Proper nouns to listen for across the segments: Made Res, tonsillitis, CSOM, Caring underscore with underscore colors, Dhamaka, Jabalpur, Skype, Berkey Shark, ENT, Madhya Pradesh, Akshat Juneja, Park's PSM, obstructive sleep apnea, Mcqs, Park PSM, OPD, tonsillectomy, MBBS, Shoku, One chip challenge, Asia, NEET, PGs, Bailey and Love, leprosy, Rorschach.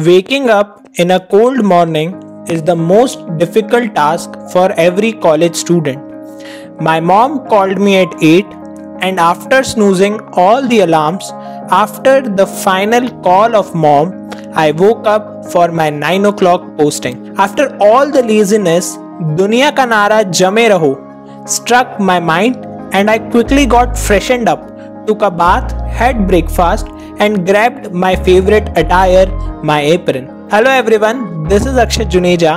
Waking up in a cold morning is the most difficult task for every college student. My mom called me at 8 and after snoozing all the alarms, after the final call of mom, I woke up for my 9 o'clock posting. After all the laziness, Duniya ka nara jame raho struck my mind and I quickly got freshened up, took a bath, had breakfast and grabbed my favorite attire, my apron. Hello everyone, this is Akshat Juneja,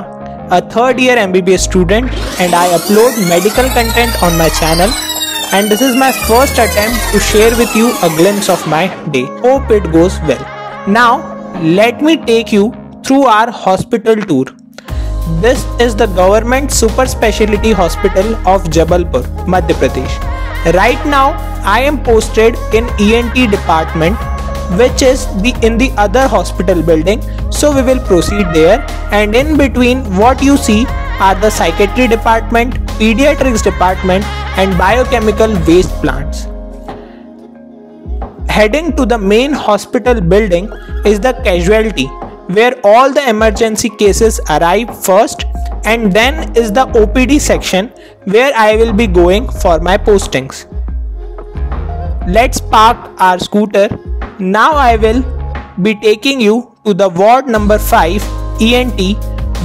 a third year MBBS student, and I upload medical content on my channel, and this is my first attempt to share with you a glimpse of my day. Hope it goes well. Now let me take you through our hospital tour. This is the Government Super Speciality Hospital of Jabalpur, Madhya Pradesh. Right now, I am posted in ENT department, which is in the other hospital building. So we will proceed there, and in between what you see are the psychiatry department, pediatrics department and biochemical waste plants. Heading to the main hospital building is the casualty, where all the emergency cases arrive first, and then is the OPD section where I will be going for my postings. Let's park our scooter. Now I will be taking you to the ward number 5 ENT,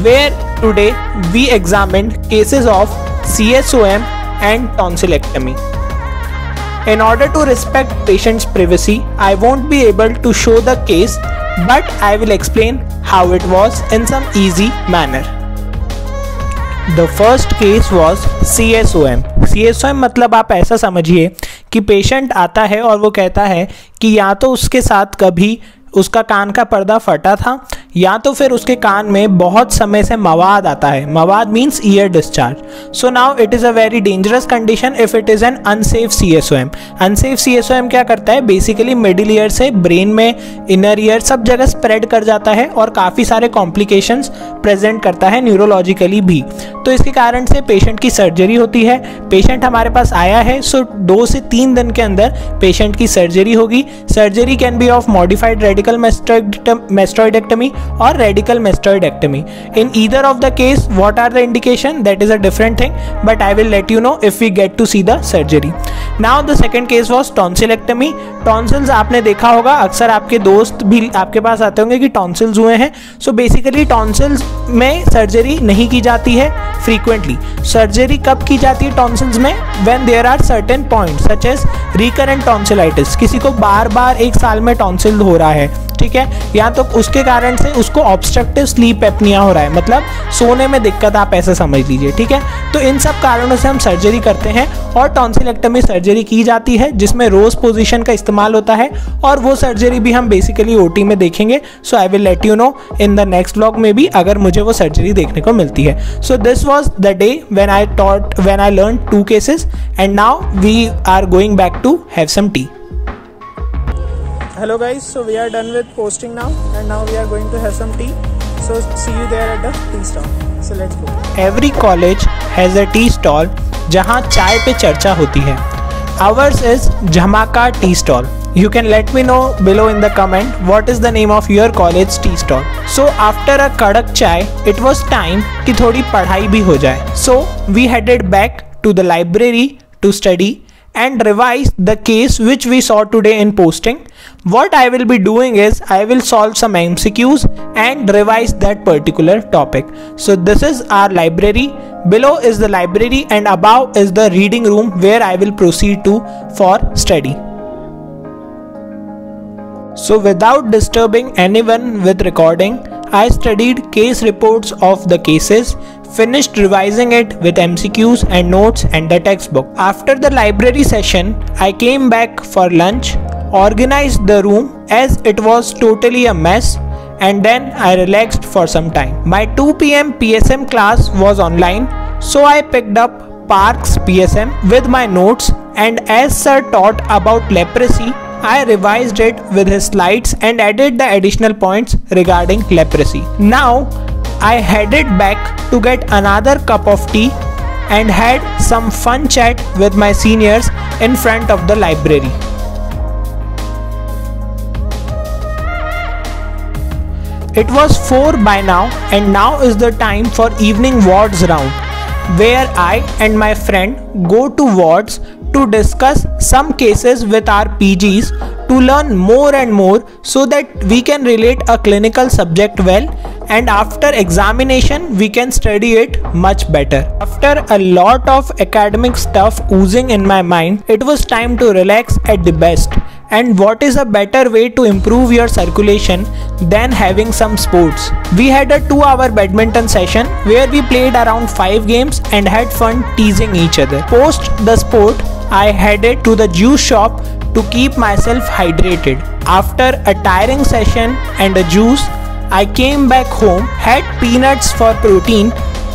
where today we examined cases of CSOM and tonsillectomy. In order to respect patient's privacy, I won't be able to show the case, but I will explain how it was in some easy manner. The first case was CSOM. CSOM मतलब आप ऐसा समझिए कि patient आता है और वो कहता है कि या तो उसके साथ कभी उसका कान का पर्दा फटा था, या तो फिर उसके कान में बहुत समय से मवाद आता है. मवाद means ear discharge. So now it is a very dangerous condition if it is an unsafe CSOM. Unsafe CSOM क्या करता है, बेसिकली मिडिल ईयर से ब्रेन में, इनर ईयर, सब जगह स्प्रेड कर जाता है और काफ़ी सारे कॉम्प्लिकेशंस प्रेजेंट करता है न्यूरोलॉजिकली भी. तो इसके कारण से पेशेंट की सर्जरी होती है. पेशेंट हमारे पास आया है, सो 2 से 3 दिन के अंदर पेशेंट की सर्जरी होगी. Surgery can be of modified radical mastoidectomy or radical mastroidectomy. In either of the case, what are the indication? That is a different thing, but I will let you know if we get to see the surgery. Now the second case was tonsillectomy. Tonsils आपने देखा होगा, अक्सर आपके दोस्त भी आपके पास आते होंगे कि टॉन्सिल्स हुए हैं. So basically टॉन्सिल्स में सर्जरी नहीं की जाती है frequently. सर्जरी कब की जाती है टॉन्सिल्स में? When there are certain points such as recurrent tonsillitis. किसी को बार बार एक साल में टॉन्सिल हो रहा है, ठीक है, या तो उसके कारण से उसको ऑब्स्ट्रक्टिव स्लीप एपनिया हो रहा है, मतलब सोने में दिक्कत, आप ऐसा समझ लीजिए, ठीक है. तो इन सब कारणों से हम सर्जरी करते हैं और टॉन्सिलेक्टमी सर्जरी की जाती है, जिसमें रोज पोजीशन का इस्तेमाल होता है, और वो सर्जरी भी हम बेसिकली ओटी में देखेंगे. So I will let you know in the next vlog में भी, अगर मुझे वो सर्जरी देखने को मिलती है. So this was the day when I learn 2 cases, and now we are going back to have some tea. Hello guys, so we are done with posting now, and now we are going to have some tea. So see you there at the tea stall. So let's go. Every college has a tea stall जहाँ चाय पे चर्चा होती है. Ours is Dhamaka Tea Stall. You can let me know below in the comment what is the name of your college tea stall. So after a कड़क चाय, it was time कि थोड़ी पढ़ाई भी हो जाए. So we headed back to the library to study and revise the case which we saw today in posting. What I will be doing is I will solve some MCQs and revise that particular topic. So this is our library. Below is the library and above is the reading room where I will proceed to for study. So without disturbing anyone with recording, I studied case reports of the cases, finished revising it with MCQs and notes and the textbook. After the library session, I came back for lunch, organized the room as it was totally a mess, and then I relaxed for some time. My 2 p.m. PSM class was online, so I picked up Park's PSM with my notes, and as sir taught about leprosy, I revised it with his slides and added the additional points regarding leprosy. Now I headed back to get another cup of tea and had some fun chat with my seniors in front of the library. It was 4 by now and now is the time for evening wards round, where I and my friend go to wards to discuss some cases with our PGs to learn more and more so that we can relate a clinical subject well, and after examination we can study it much better. After a lot of academic stuff oozing in my mind, it was time to relax at the best. And what is a better way to improve your circulation than having some sports? We had a 2-hour badminton session where we played around 5 games and had fun teasing each other. Post the sport, I headed to the juice shop to keep myself hydrated. After a tiring session and a juice, I came back home, had peanuts for protein,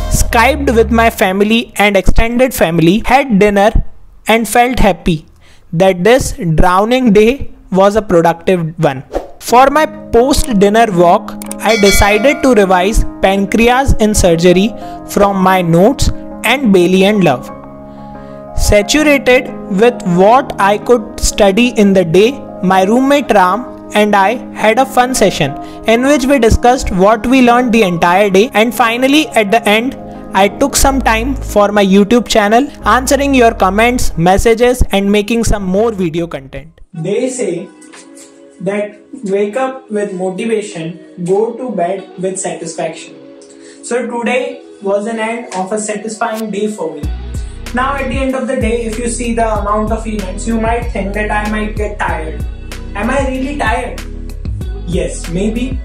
Skyped with my family and extended family, had dinner and felt happy that this drowning day was a productive one. For my post-dinner walk, I decided to revise Pancreas in Surgery from my notes and Bailey and Love. Saturated with what I could study in the day, my roommate Ram and I had a fun session in which we discussed what we learned the entire day, and finally at the end, I took some time for my YouTube channel, answering your comments, messages and making some more video content. They say that wake up with motivation, go to bed with satisfaction. So today was an end of a satisfying day for me. Now at the end of the day, if you see the amount of events, you might think that I might get tired. Am I really tired? Yes, maybe.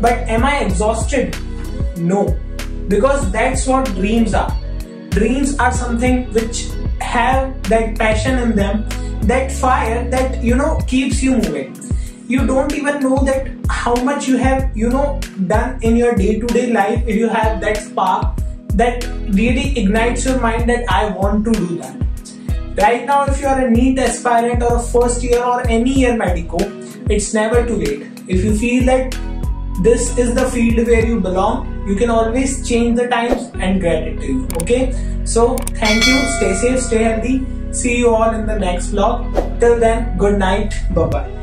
But am I exhausted? No. Because that's what dreams are. Dreams are something which have that passion in them, that fire that, keeps you moving. You don't even know that how much you have, done in your day-to-day life. If you have that spark that really ignites your mind that I want to do that. Right now, if you are a NEET aspirant or a first year or any year medico, it's never too late. If you feel that this is the field where you belong, you can always change the times and get it to you. Okay, so thank you, stay safe, stay healthy, see you all in the next vlog. Till then, good night, bye bye.